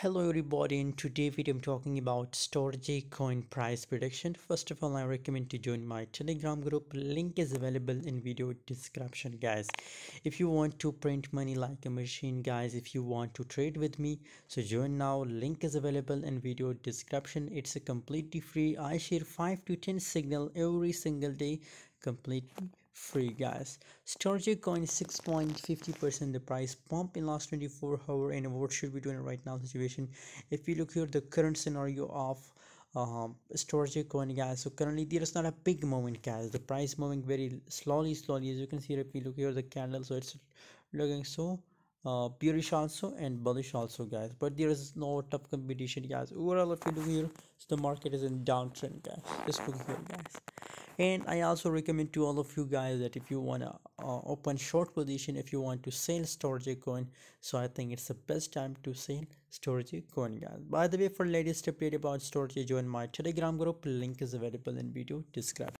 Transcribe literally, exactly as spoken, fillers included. Hello everybody, in today's video I'm talking about Storj coin price prediction. First of all, I recommend to join my Telegram group. Link is available in video description, guys. If you want to print money like a machine, guys, if you want to trade with me, so join now. Link is available in video description. It's a completely free. I share five to ten signal every single day, completely free, guys. Storj coin six point five zero percent the price pump in last twenty-four hours, and what should we do in right now situation? If you look here, the current scenario of um Storj coin, guys, so currently there is not a big moment, guys. The price moving very slowly slowly as you can see. If you look here the candle, so it's looking so uh bearish also and bullish also, guys, but there is no tough competition, guys. Overall, if you look here, so the market is in downtrend, guys. Just look here, guys. And I also recommend to all of you guys that if you want to uh, open short position, if you want to sell Storj coin, so I think it's the best time to sell Storj coin, guys. By the way, for latest update about Storj, join my Telegram group. Link is available in video description.